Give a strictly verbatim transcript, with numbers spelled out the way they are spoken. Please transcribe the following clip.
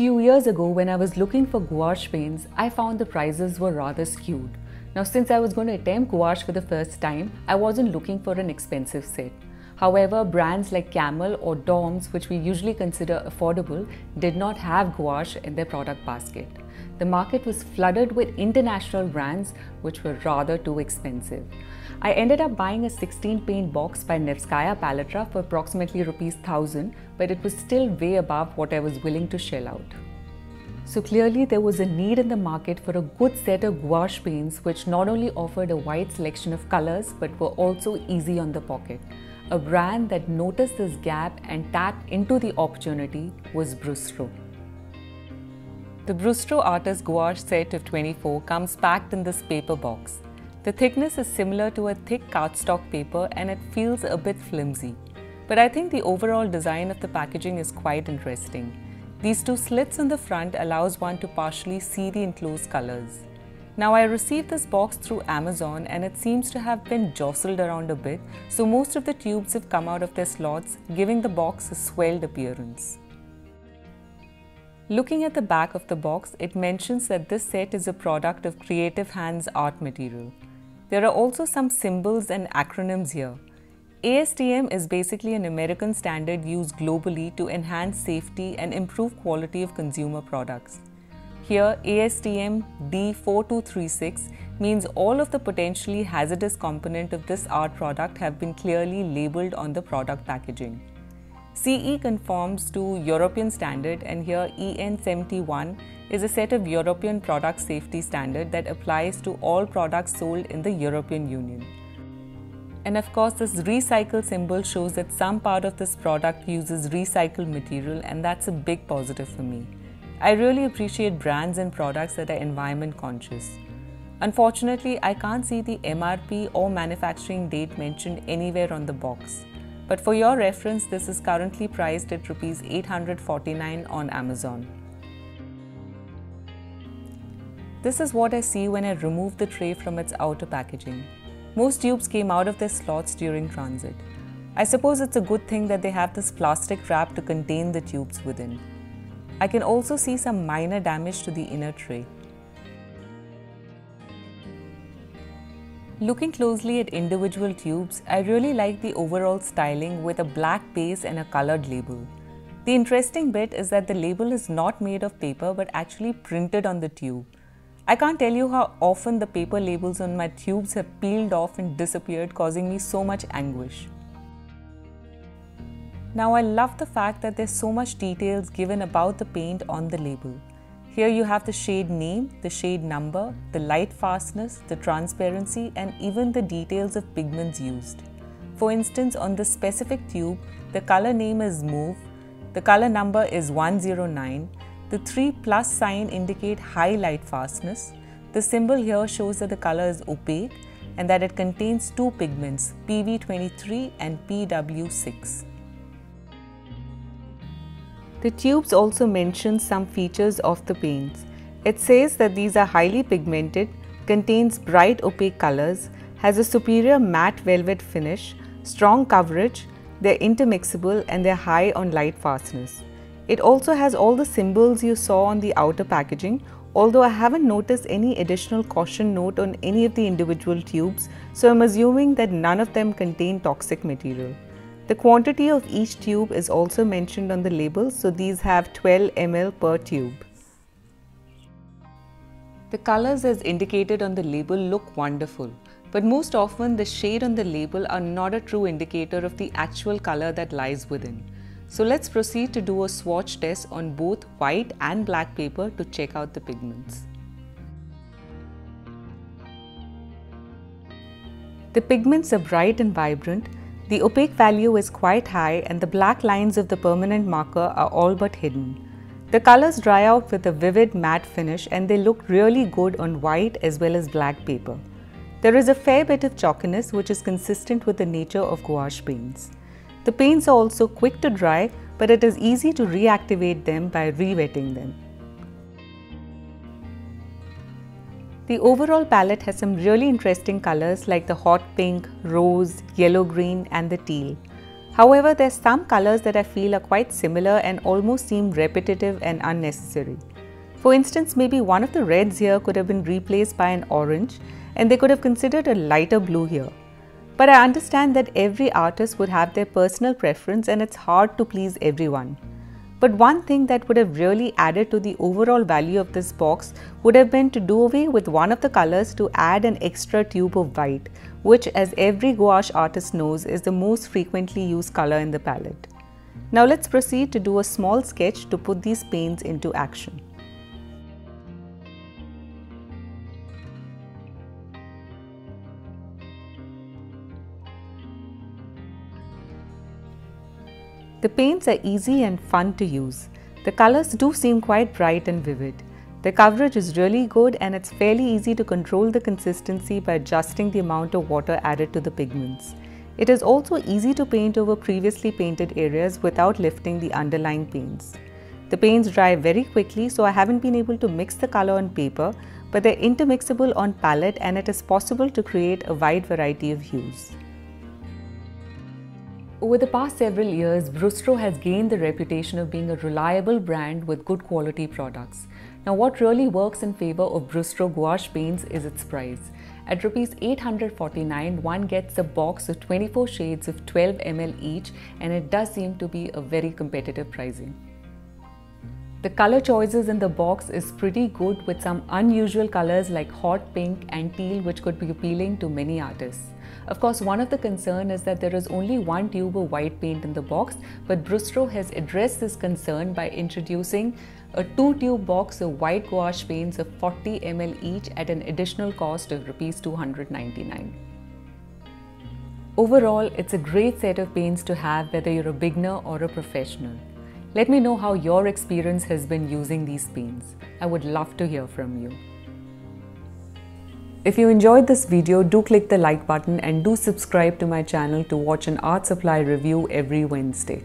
Few years ago, when I was looking for gouache paints, I found the prices were rather skewed. Now, since I was going to attempt gouache for the first time, I wasn't looking for an expensive set. However, brands like Camel or Dorms, which we usually consider affordable, did not have gouache in their product basket. The market was flooded with international brands, which were rather too expensive. I ended up buying a sixteen paint box by Nevskaya Palitra for approximately rupees one thousand, but it was still way above what I was willing to shell out. So clearly there was a need in the market for a good set of gouache paints which not only offered a wide selection of colors but were also easy on the pocket. A brand that noticed this gap and tapped into the opportunity was Brustro. The Brustro Artist Gouache set of twenty-four comes packed in this paper box. The thickness is similar to a thick cardstock paper and it feels a bit flimsy. But I think the overall design of the packaging is quite interesting. These two slits in the front allows one to partially see the enclosed colors. Now I received this box through Amazon and it seems to have been jostled around a bit, so most of the tubes have come out of their slots, giving the box a swelled appearance. Looking at the back of the box, it mentions that this set is a product of Creative Hands art material. There are also some symbols and acronyms here. A S T M is basically an American standard used globally to enhance safety and improve quality of consumer products. Here, A S T M D four two three six means all of the potentially hazardous component of this art product have been clearly labeled on the product packaging. C E conforms to European standard, and here E N seventy-one is a set of European product safety standard that applies to all products sold in the European Union. And of course, this recycle symbol shows that some part of this product uses recycled material, and that's a big positive for me. I really appreciate brands and products that are environment conscious. Unfortunately, I can't see the M R P or manufacturing date mentioned anywhere on the box. But for your reference, this is currently priced at rupees eight hundred forty-nine on Amazon. This is what I see when I remove the tray from its outer packaging. Most tubes came out of their slots during transit. I suppose it's a good thing that they have this plastic wrap to contain the tubes within. I can also see some minor damage to the inner tray. Looking closely at individual tubes, I really like the overall styling with a black base and a colored label. The interesting bit is that the label is not made of paper but actually printed on the tube. I can't tell you how often the paper labels on my tubes have peeled off and disappeared, causing me so much anguish. Now I love the fact that there's so much details given about the paint on the label. Here you have the shade name, the shade number, the light fastness, the transparency, and even the details of pigments used. For instance, on this specific tube, the color name is Mauve, the color number is one zero nine, the three plus sign indicate high light fastness, the symbol here shows that the color is opaque and that it contains two pigments, P V twenty-three and P W six. The tubes also mention some features of the paints. It says that these are highly pigmented, contains bright opaque colors, has a superior matte velvet finish, strong coverage, they're intermixable and they're high on light fastness. It also has all the symbols you saw on the outer packaging, although I haven't noticed any additional caution note on any of the individual tubes, so I'm assuming that none of them contain toxic material. The quantity of each tube is also mentioned on the label, so these have twelve milliliters per tube. The colors as indicated on the label look wonderful, but most often the shade on the label are not a true indicator of the actual color that lies within. So let's proceed to do a swatch test on both white and black paper to check out the pigments. The pigments are bright and vibrant. The opaque value is quite high and the black lines of the permanent marker are all but hidden. The colors dry out with a vivid matte finish and they look really good on white as well as black paper. There is a fair bit of chalkiness which is consistent with the nature of gouache paints. The paints are also quick to dry, but it is easy to reactivate them by re-wetting them. The overall palette has some really interesting colors like the hot pink, rose, yellow green and the teal. However, there's some colors that I feel are quite similar and almost seem repetitive and unnecessary. For instance, maybe one of the reds here could have been replaced by an orange, and they could have considered a lighter blue here. But I understand that every artist would have their personal preference and it's hard to please everyone. But one thing that would have really added to the overall value of this box would have been to do away with one of the colors to add an extra tube of white, which, as every gouache artist knows, is the most frequently used color in the palette. Now let's proceed to do a small sketch to put these paints into action. The paints are easy and fun to use. The colors do seem quite bright and vivid. The coverage is really good and it's fairly easy to control the consistency by adjusting the amount of water added to the pigments. It is also easy to paint over previously painted areas without lifting the underlying paints. The paints dry very quickly, so I haven't been able to mix the color on paper, but they're intermixable on palette and it is possible to create a wide variety of hues. Over the past several years, Brustro has gained the reputation of being a reliable brand with good quality products. Now what really works in favor of Brustro gouache paints is its price. At rupees eight hundred forty-nine, one gets a box of twenty-four shades of twelve milliliters each, and it does seem to be a very competitive pricing. The color choices in the box is pretty good, with some unusual colors like hot pink and teal which could be appealing to many artists. Of course, one of the concerns is that there is only one tube of white paint in the box, but Brustro has addressed this concern by introducing a two-tube box of white gouache paints of forty milliliters each at an additional cost of rupees two hundred ninety-nine. Overall, it's a great set of paints to have whether you're a beginner or a professional. Let me know how your experience has been using these paints. I would love to hear from you. If you enjoyed this video, do click the like button and do subscribe to my channel to watch an art supply review every Wednesday.